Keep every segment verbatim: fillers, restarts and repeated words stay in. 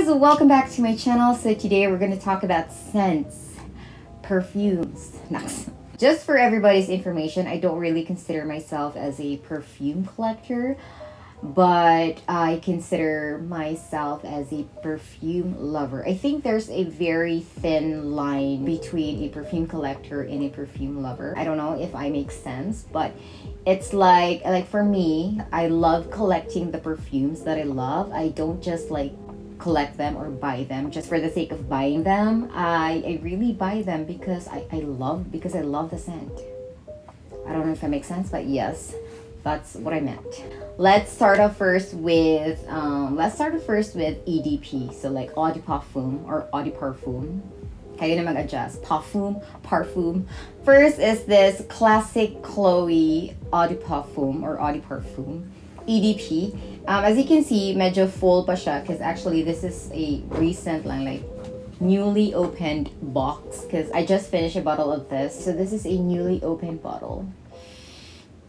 guys, welcome back to my channel. So today we're going to talk about scents, perfumes. Just for everybody's information, I don't really consider myself as a perfume collector, but I consider myself as a perfume lover. I think there's a very thin line between a perfume collector and a perfume lover. I don't know if I make sense, but it's like like for me, I love collecting the perfumes that I love. I don't just like collect them or buy them just for the sake of buying them. I, I really buy them because I, I love because I love the scent. I don't know if that makes sense, but yes, that's what I meant. Let's start off first with um, let's start off first with E D P. So like eau de parfum or eau de parfum. Kaya na mag-adjust. Parfum, parfum. First is this classic Chloe eau de parfum or eau de parfum. E D P. Um, as you can see, medyo full pa siya because actually this is a recent lang, like newly opened box because I just finished a bottle of this. So this is a newly opened bottle.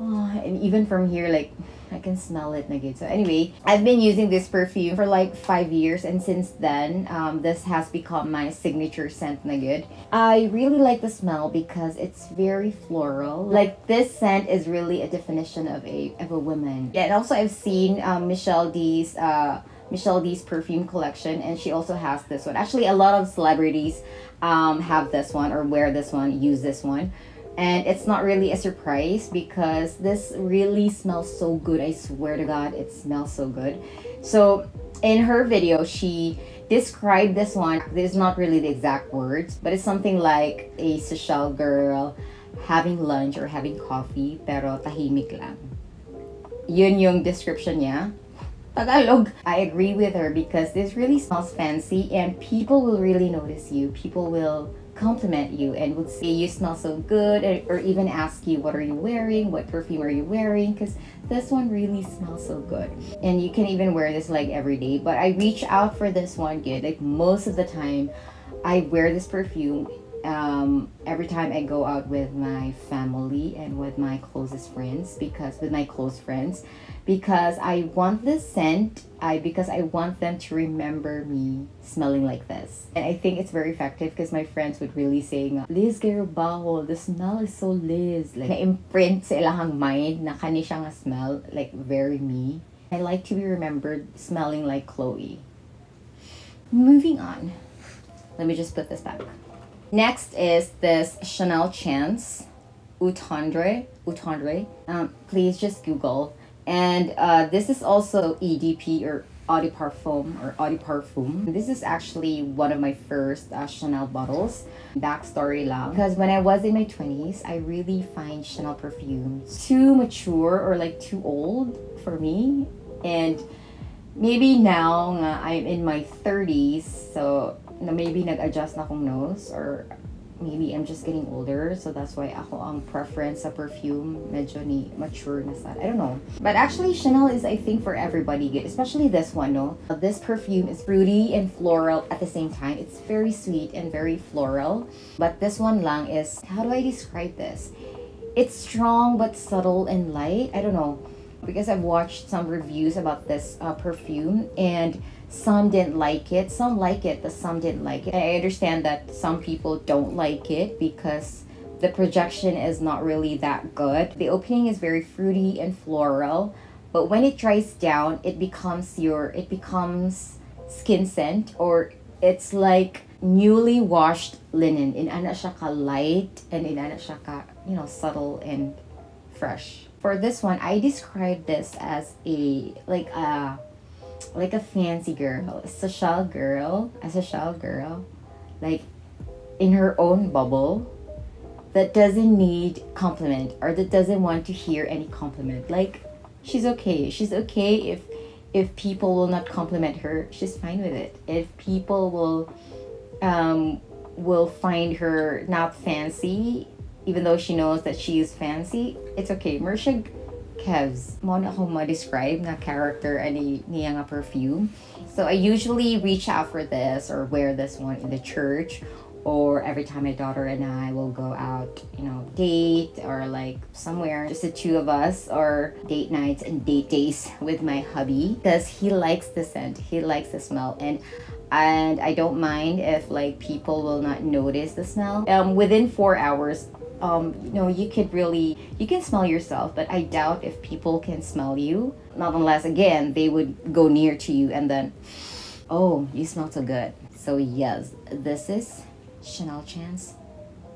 Oh, and even from here, like I can smell it na good. So anyway, I've been using this perfume for like five years, and since then, um, this has become my signature scent na good. I really like the smell because it's very floral. Like this scent is really a definition of a of a woman. Yeah, and also I've seen um, Michelle D's uh, Michelle D's perfume collection, and she also has this one. Actually, a lot of celebrities um, have this one or wear this one, use this one. And it's not really a surprise because this really smells so good. I swear to God, it smells so good. So in her video, she described this one. There's not really the exact words, but it's something like a social girl having lunch or having coffee, pero tahimik lang. Yun yung description niya. Tagalog. I agree with her because this really smells fancy and people will really notice you. People will compliment you and would say you smell so good, or, or even ask you what are you wearing, what perfume are you wearing, because this one really smells so good and you can even wear this like every day. But I reach out for this one good, like most of the time I wear this perfume um every time I go out with my family and with my closest friends because with my close friends because I want this scent I because I want them to remember me smelling like this. And I think it's very effective because my friends would really say, Liz Garibaho, the smell is so Liz, like na-imprint sa ilahang mind na kani siya nga smell, like very me. I like to be remembered smelling like Chloe. Moving on, let me just put this back. Next is this Chanel Chance Eau Tendre. Eau Tendre. Um, please just Google. And uh, this is also E D P or Eau de Parfum or Eau de Parfum. This is actually one of my first uh, Chanel bottles. Backstory lang. Because when I was in my twenties, I really find Chanel perfumes too mature or like too old for me. And maybe now uh, I'm in my thirties, so na maybe nag-adjust na akong nose or maybe I'm just getting older, so that's why ako ang preference sa perfume medyo ni mature na sa. I don't know. But actually Chanel is I think for everybody good, especially this one, no? This perfume is fruity and floral at the same time. It's very sweet and very floral. But this one lang is, how do I describe this? It's strong but subtle and light. I don't know. Because I've watched some reviews about this uh, perfume and some didn't like it, some like it, but some didn't like it. I understand that some people don't like it because the projection is not really that good. The opening is very fruity and floral, but when it dries down, it becomes your, it becomes skin scent, or it's like newly washed linen. In anashaka light and in anashaka, you know, subtle and fresh. For this one, I describe this as a like a like a fancy girl, a social girl, a social girl, like in her own bubble that doesn't need compliment or that doesn't want to hear any compliment. Like she's okay. She's okay if if people will not compliment her, she's fine with it. If people will um will find her not fancy, even though she knows that she is fancy, it's okay. Mersha Kev's mo na akong ma-describe na character ani niya nga perfume. So I usually reach out for this or wear this one in the church or every time my daughter and I will go out, you know, date or like somewhere, just the two of us, or date nights and date days with my hubby, because he likes the scent, he likes the smell, and and I don't mind if like people will not notice the smell. Um, within four hours, um, you know, you could really, you can smell yourself, but I doubt if people can smell you. Not unless, again, they would go near to you and then, oh, you smell so good. So yes, this is Chanel Chance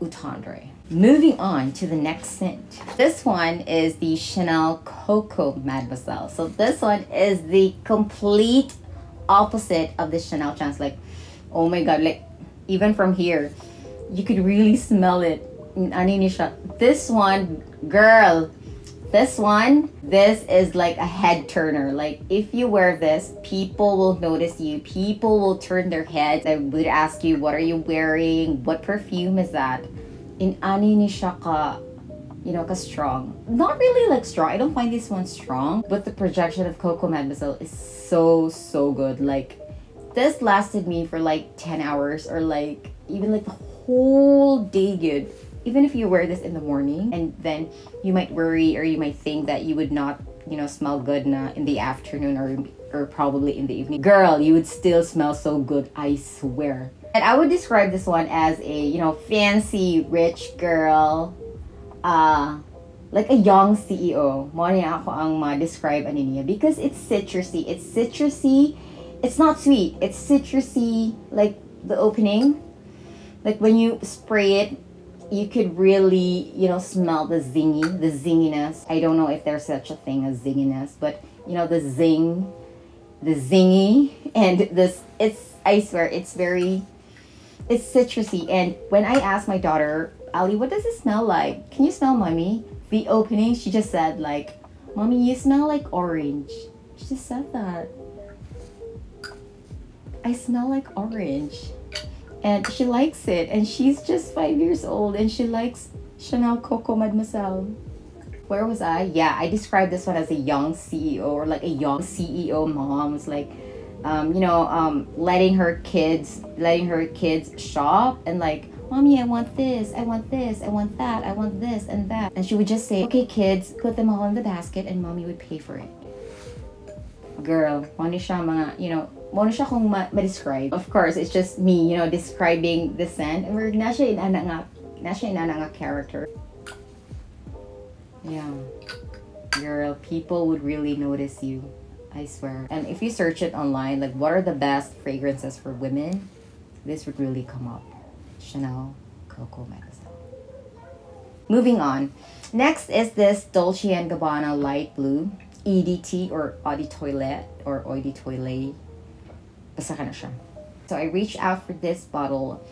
Eau Tendre. Moving on to the next scent. This one is the Chanel Coco Mademoiselle. So this one is the complete opposite of the Chanel Chance. Like, oh my god, like even from here you could really smell it. This one, girl, this one, this is like a head turner. Like if you wear this, people will notice you, people will turn their heads. They would ask you, what are you wearing, what perfume is that? In ani ni siya ka, you know, ka strong. Not really like strong, I don't find this one strong, but the projection of Coco Mademoiselle is so so good. Like this lasted me for like ten hours, or like even like the whole day good. Even if you wear this in the morning, and then you might worry, or you might think that you would not, you know, smell good na in the afternoon, or or probably in the evening, girl, you would still smell so good, I swear. And I would describe this one as a, you know, fancy rich girl, uh like a young C E O. Mo niya ako ang ma-describe ani niya, because it's citrusy. It's citrusy. It's not sweet. It's citrusy, like the opening. Like when you spray it, you could really, you know, smell the zingy, the zinginess. I don't know if there's such a thing as zinginess, but you know, the zing, the zingy, and this, it's, I swear, it's very, it's citrusy. And when I asked my daughter, Ali, what does it smell like? Can you smell, mommy? The opening, she just said like, mommy, you smell like orange. She just said that. I smell like orange. And she likes it, and she's just five years old, and she likes Chanel Coco Mademoiselle. Where was I? Yeah, I described this one as a young C E O, or like a young C E O mom. It's like, um, you know, um, letting her kids, letting her kids shop, and like, mommy, I want this, I want this, I want that, I want this and that. And she would just say, okay, kids, put them all in the basket, and mommy would pay for it. Girl, moni siya mga, you know, moni siya kung ma-describe. Of course, it's just me, you know, describing the scent. We're na siya inana nga, na siya inana nga character. Yeah. Girl, people would really notice you, I swear. And if you search it online, like, what are the best fragrances for women? This would really come up. Chanel Coco Mademoiselle. Moving on. Next is this Dolce and Gabbana Light Blue. E D T or Eau de Toilette or Eau de Toilette. Basta ka na siya. So I reach out for this bottle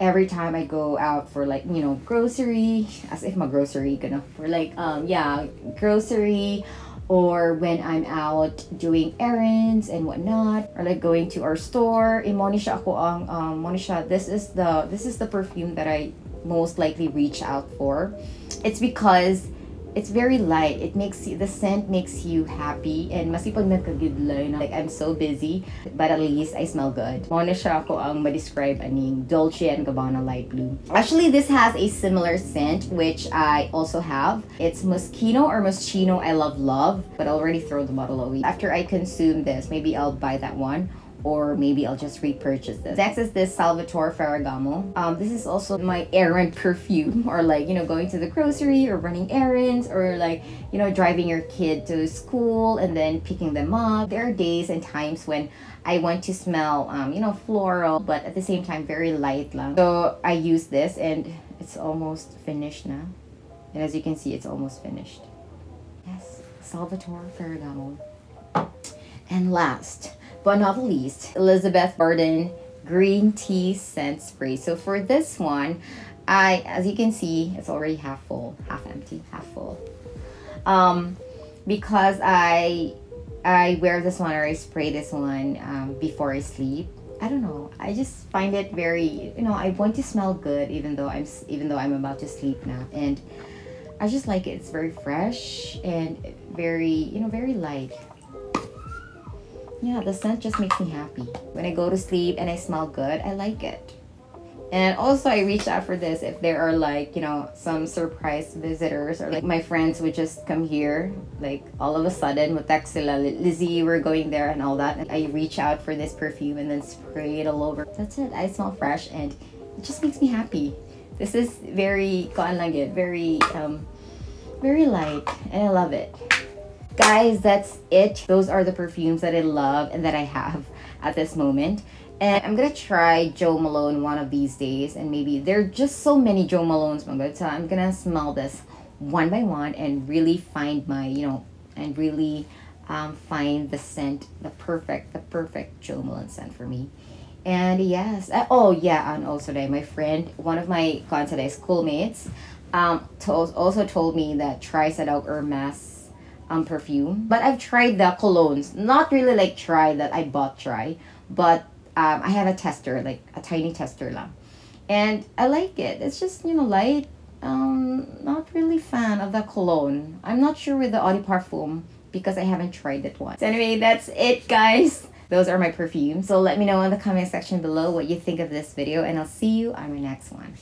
every time I go out for like, you know, grocery. As if my grocery gonna for like, um yeah, grocery, or when I'm out doing errands and whatnot, or like going to our store. Monisha ako ang um Monisha. This is the this is the perfume that I most likely reach out for. It's because it's very light. It makes you, the scent makes you happy. And mas pag nagkagidlay na, like I'm so busy, but at least I smell good. Mona siya ako ang ma-describe aning Dolce and Gabbana Light Blue. Actually, this has a similar scent which I also have. It's Moschino or Moschino I Love Love, but I already throw the bottle away. After I consume this, maybe I'll buy that one, or maybe I'll just repurchase this. Next is this Salvatore Ferragamo. Um, this is also my errand perfume, or like, you know, going to the grocery, or running errands, or like, you know, driving your kid to school and then picking them up. There are days and times when I want to smell, um, you know, floral, but at the same time, very light lang. So I use this, and it's almost finished now. And as you can see, it's almost finished. Yes, Salvatore Ferragamo. And last, but not the least, Elizabeth Burden Green Tea Scent Spray. So for this one, I, as you can see, it's already half full, half empty, half full. Um, because I, I wear this one, or I spray this one um, before I sleep. I don't know. I just find it very, you know, I want to smell good even though I'm, even though I'm about to sleep now, and I just like it. It's very fresh and very, you know, very light. Yeah, the scent just makes me happy. When I go to sleep and I smell good, I like it. And also I reached out for this if there are like, you know, some surprise visitors, or like my friends would just come here like all of a sudden with text sila, Lizzie, we're going there and all that. And I reach out for this perfume and then spray it all over. That's it. I smell fresh and it just makes me happy. This is very kaan lang yun, very um very light, and I love it. Guys, that's it. Those are the perfumes that I love and that I have at this moment. And I'm gonna try Jo Malone one of these days, and maybe there are just so many Jo Malones, mga, so I'm gonna smell this one by one and really find my, you know, and really um, find the scent, the perfect, the perfect Jo Malone scent for me. And yes, uh, oh yeah, and also today my friend, one of my Kansadai's schoolmates, um, to also told me that try Sadao Hermes um perfume. But I've tried the colognes, not really like try that I bought try, but um, I have a tester, like a tiny tester lang, and I like it. It's just, you know, light. Um, not really fan of the cologne. I'm not sure with the eau de parfum because I haven't tried that one. So anyway, that's it, guys. Those are my perfumes. So let me know in the comment section below what you think of this video, and I'll see you on my next one.